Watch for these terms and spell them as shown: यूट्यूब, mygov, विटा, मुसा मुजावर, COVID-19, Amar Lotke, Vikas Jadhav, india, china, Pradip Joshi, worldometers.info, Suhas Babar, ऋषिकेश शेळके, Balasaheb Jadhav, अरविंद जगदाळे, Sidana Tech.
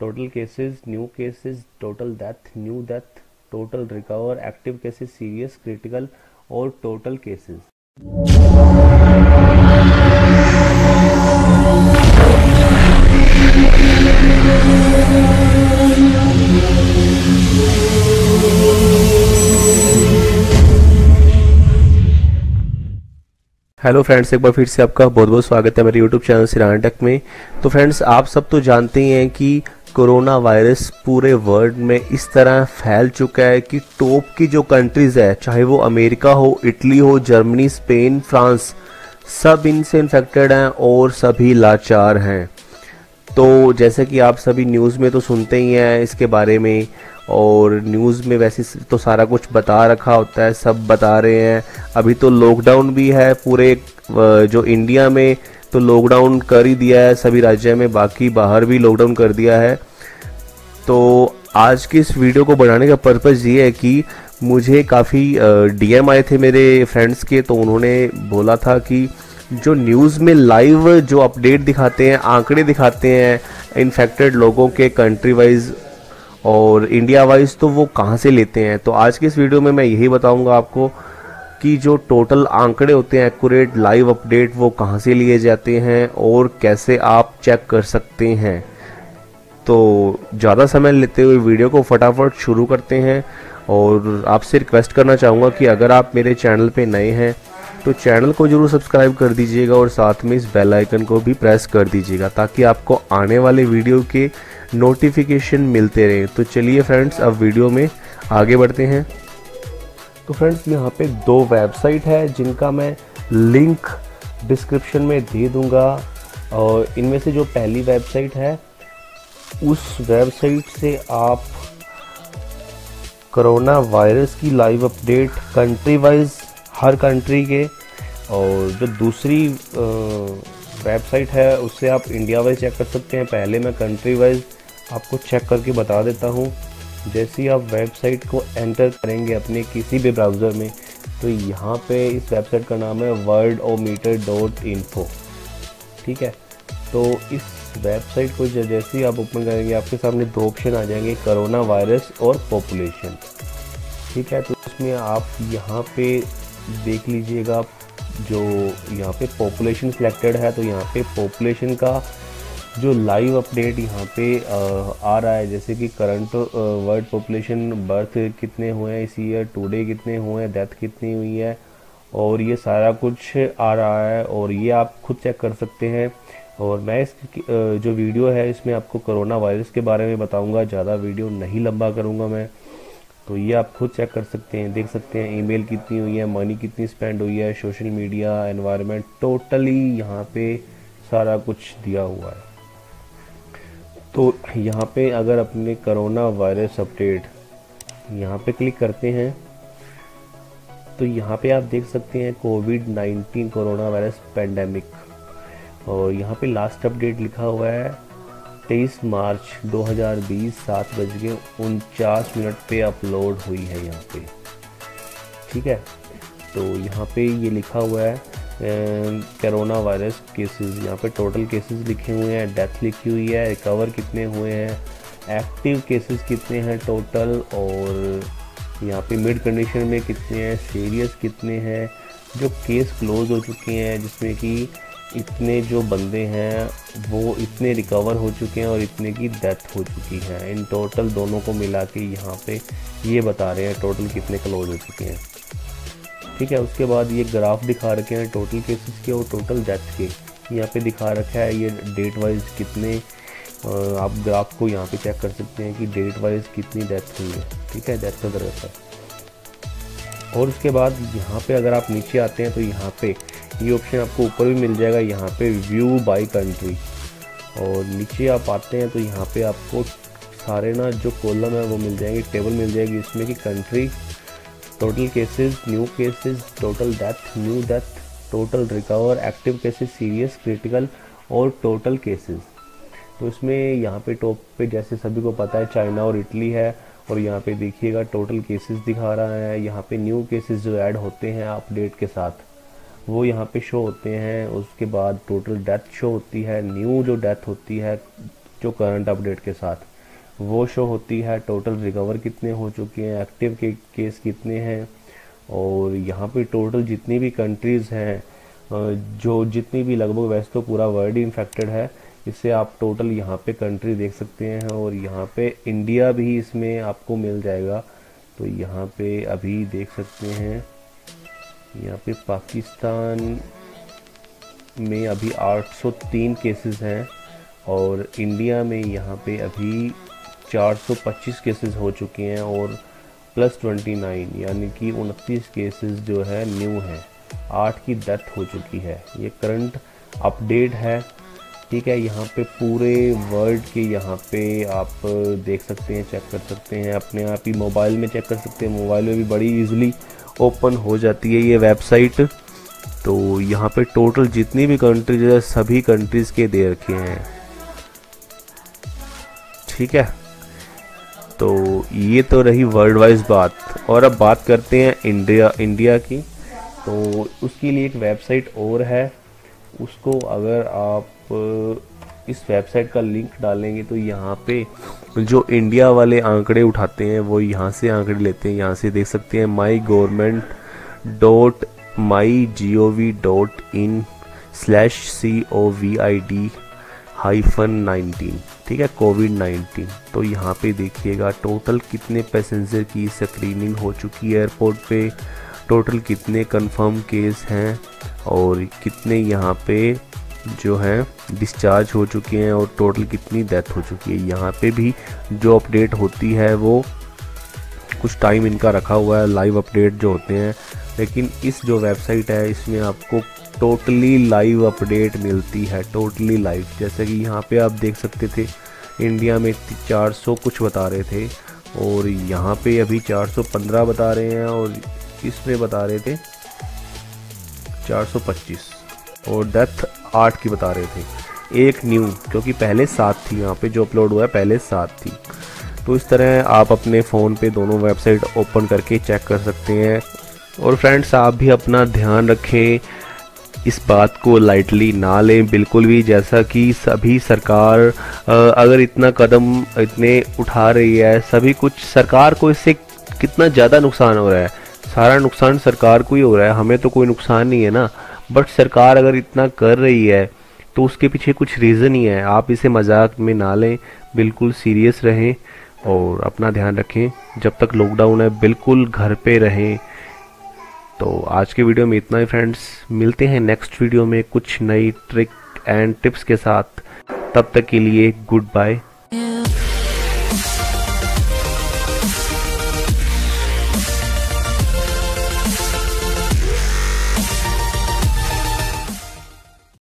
Total cases, new cases, total death, new death, total recover, active cases, serious, critical और total cases. Hello friends, एक बार फिर से आपका बहुत बहुत स्वागत है मेरे यूट्यूब चैनल सिडाना टेक में। तो फ्रेंड्स, आप सब तो जानते ही हैं कि कोरोना वायरस पूरे वर्ल्ड में इस तरह फैल चुका है कि टॉप की जो कंट्रीज़ है, चाहे वो अमेरिका हो, इटली हो, जर्मनी, स्पेन, फ्रांस, सब इनसे इन्फेक्टेड हैं और सभी लाचार हैं। तो जैसे कि आप सभी न्यूज़ में तो सुनते ही हैं इसके बारे में, और न्यूज़ में वैसे तो सारा कुछ बता रखा होता है, सब बता रहे हैं। अभी तो लॉकडाउन भी है पूरे जो इंडिया में, तो लॉकडाउन कर ही दिया है सभी राज्य में, बाकी बाहर भी लॉकडाउन कर दिया है। तो आज की इस वीडियो को बनाने का पर्पज़ ये है कि मुझे काफ़ी डीएम आए थे मेरे फ्रेंड्स के, तो उन्होंने बोला था कि जो न्यूज़ में लाइव जो अपडेट दिखाते हैं, आंकड़े दिखाते हैं इन्फेक्टेड लोगों के कंट्री वाइज और इंडिया वाइज, तो वो कहाँ से लेते हैं। तो आज की इस वीडियो में मैं यही बताऊँगा आपको कि जो टोटल आंकड़े होते हैं एक्यूरेट लाइव अपडेट, वो कहाँ से लिए जाते हैं और कैसे आप चेक कर सकते हैं। तो ज़्यादा समय लेते हुए वीडियो को फटाफट शुरू करते हैं, और आपसे रिक्वेस्ट करना चाहूँगा कि अगर आप मेरे चैनल पे नए हैं तो चैनल को ज़रूर सब्सक्राइब कर दीजिएगा और साथ में इस बेल आइकन को भी प्रेस कर दीजिएगा ताकि आपको आने वाले वीडियो के नोटिफिकेशन मिलते रहें। तो चलिए फ्रेंड्स, अब वीडियो में आगे बढ़ते हैं। तो फ्रेंड्स, यहाँ पे दो वेबसाइट है जिनका मैं लिंक डिस्क्रिप्शन में दे दूंगा, और इनमें से जो पहली वेबसाइट है, उस वेबसाइट से आप कोरोना वायरस की लाइव अपडेट कंट्री वाइज हर कंट्री के, और जो दूसरी वेबसाइट है उससे आप इंडिया वाइज चेक कर सकते हैं। पहले मैं कंट्री वाइज आपको चेक करके बता देता हूँ। जैसे ही आप वेबसाइट को एंटर करेंगे अपने किसी भी ब्राउज़र में, तो यहाँ पे इस वेबसाइट का नाम है worldometer.info, ठीक है। तो इस वेबसाइट को जैसे ही आप ओपन करेंगे, आपके सामने दो ऑप्शन आ जाएंगे, कोरोना वायरस और पॉपुलेशन, ठीक है। तो इसमें आप यहाँ पे देख लीजिएगा, जो यहाँ पे पॉपुलेशन सिलेक्टेड है, तो यहाँ पे पॉपुलेशन का जो लाइव अपडेट यहाँ पे आ रहा है, जैसे कि करंट वर्ल्ड पॉपुलेशन, बर्थ कितने हुए हैं इस ईयर, टुडे कितने हुए हैं, डेथ कितनी हुई है, और ये सारा कुछ आ रहा है, और ये आप खुद चेक कर सकते हैं। और मैं इस जो वीडियो है इसमें आपको कोरोना वायरस के बारे में बताऊंगा, ज़्यादा वीडियो नहीं लंबा करूँगा मैं। तो ये आप खुद चेक कर सकते हैं, देख सकते हैं ईमेल कितनी हुई है, मनी कितनी स्पेंड हुई है, सोशल मीडिया, एनवायरनमेंट, टोटली यहाँ पे सारा कुछ दिया हुआ है। तो यहाँ पे अगर अपने कोरोना वायरस अपडेट यहाँ पे क्लिक करते हैं, तो यहाँ पे आप देख सकते हैं कोविड-19 कोरोना वायरस पेंडेमिक, और यहाँ पे लास्ट अपडेट लिखा हुआ है 23 मार्च 2020 7:49 पे अपलोड हुई है यहाँ पे, ठीक है। तो यहाँ पे ये लिखा हुआ है कोरोना वायरस केसेस, यहाँ पे टोटल केसेस लिखे हुए हैं, डेथ लिखी हुई है, रिकवर कितने हुए हैं, एक्टिव केसेस कितने हैं टोटल, और यहाँ पे मिड कंडीशन में कितने हैं, सीरियस कितने हैं, जो केस क्लोज हो चुके हैं जिसमें कि इतने जो बंदे हैं वो इतने रिकवर हो चुके हैं और इतने की डेथ हो चुकी है। इन टोटल दोनों को मिला के यहाँ पे ये बता रहे हैं टोटल कितने क्लोज हो चुके हैं, ठीक है। उसके बाद ये ग्राफ दिखा रखे हैं टोटल केसेस के और टोटल डेथ के, यहाँ पे दिखा रखा है ये डेट वाइज कितने, आप ग्राफ को यहाँ पे चेक कर सकते हैं कि डेट वाइज कितनी डेथ हुई है, ठीक है, डेथ का ग्राफ है। और उसके बाद यहाँ पे अगर आप नीचे आते हैं तो यहाँ पे ये ऑप्शन आपको ऊपर भी मिल जाएगा, यहाँ पे व्यू बाई कंट्री, और नीचे आप आते हैं तो यहाँ पर आपको सारे ना जो कॉलम है वो मिल जाएंगे, टेबल मिल जाएगी, इसमें कि country, total cases, new cases, total death, new death, total recover, active cases, serious, critical और टोटल केसेस। तो इसमें यहाँ पे टॉप पे जैसे सभी को पता है चाइना और इटली है, और यहाँ पे देखिएगा टोटल केसेस दिखा रहा है, यहाँ पे न्यू केसेस जो ऐड होते हैं अपडेट के साथ वो यहाँ पे शो होते हैं, उसके बाद टोटल डेथ शो होती है, न्यू जो डेथ होती है जो करंट अपडेट के साथ वो शो होती है। टोटल रिकवर कितने हो चुके हैं, एक्टिव के केस कितने हैं, और यहाँ पे टोटल जितनी भी कंट्रीज़ हैं, जो जितनी भी लगभग वैसे तो पूरा वर्ल्ड इन्फेक्टेड है, इससे आप टोटल यहाँ पे कंट्री देख सकते हैं। और यहाँ पे इंडिया भी इसमें आपको मिल जाएगा। तो यहाँ पे अभी देख सकते हैं, यहाँ पे पाकिस्तान में अभी 803 केसेस हैं और इंडिया में यहाँ पे अभी 425 केसेस हो चुके हैं और प्लस 29 यानी कि 29 केसेस जो है न्यू हैं, 8 की डेथ हो चुकी है। ये करंट अपडेट है, ठीक है। यहाँ पे पूरे वर्ल्ड के यहाँ पे आप देख सकते हैं, चेक कर सकते हैं, अपने आप ही मोबाइल में चेक कर सकते हैं। मोबाइल में भी बड़ी ईजिली ओपन हो जाती है ये वेबसाइट। तो यहाँ पे टोटल जितनी भी कंट्रीज है सभी कंट्रीज़ के दे रखे हैं, ठीक है। तो ये तो रही वर्ल्ड वाइज बात। और अब बात करते हैं इंडिया की। तो उसके लिए एक वेबसाइट और है, उसको अगर आप इस वेबसाइट का लिंक डालेंगे तो यहाँ पे जो इंडिया वाले आंकड़े उठाते हैं वो यहाँ से आंकड़े लेते हैं। यहाँ से देख सकते हैं mygovernment.mygovin/covid-19, ठीक है, कोविड-19। तो यहाँ पे देखिएगा टोटल कितने पैसेंजर की स्क्रीनिंग हो चुकी है एयरपोर्ट पे, टोटल कितने कंफर्म केस हैं और कितने यहाँ पे जो हैं डिस्चार्ज हो चुके हैं और टोटल कितनी डेथ हो चुकी है। यहाँ पे भी जो अपडेट होती है वो कुछ टाइम इनका रखा हुआ है, लाइव अपडेट जो होते हैं, लेकिन इस जो वेबसाइट है इसमें आपको टोटली लाइव अपडेट मिलती है, टोटली लाइव। जैसे कि यहाँ पे आप देख सकते थे इंडिया में 400 कुछ बता रहे थे और यहाँ पे अभी 415 बता रहे हैं और इसमें बता रहे थे 425 और डेथ 8 की बता रहे थे, 1 न्यू, क्योंकि पहले 7 थी। यहाँ पे जो अपलोड हुआ है पहले 7 थी। तो इस तरह आप अपने फ़ोन पे दोनों वेबसाइट ओपन करके चेक कर सकते हैं। और फ्रेंड्स, आप भी अपना ध्यान रखें, इस बात को लाइटली ना लें बिल्कुल भी। जैसा कि सभी सरकार अगर इतना कदम इतने उठा रही है, सभी कुछ सरकार को इससे कितना ज़्यादा नुकसान हो रहा है, सारा नुकसान सरकार को ही हो रहा है, हमें तो कोई नुकसान नहीं है ना। बट सरकार अगर इतना कर रही है तो उसके पीछे कुछ रीज़न ही है। आप इसे मजाक में ना लें, बिल्कुल सीरियस रहें और अपना ध्यान रखें। जब तक लॉकडाउन है बिल्कुल घर पे रहें। तो आज के वीडियो में इतना ही फ्रेंड्स, मिलते हैं नेक्स्ट वीडियो में कुछ नई ट्रिक एंड टिप्स के साथ। तब तक के लिए गुड बाय।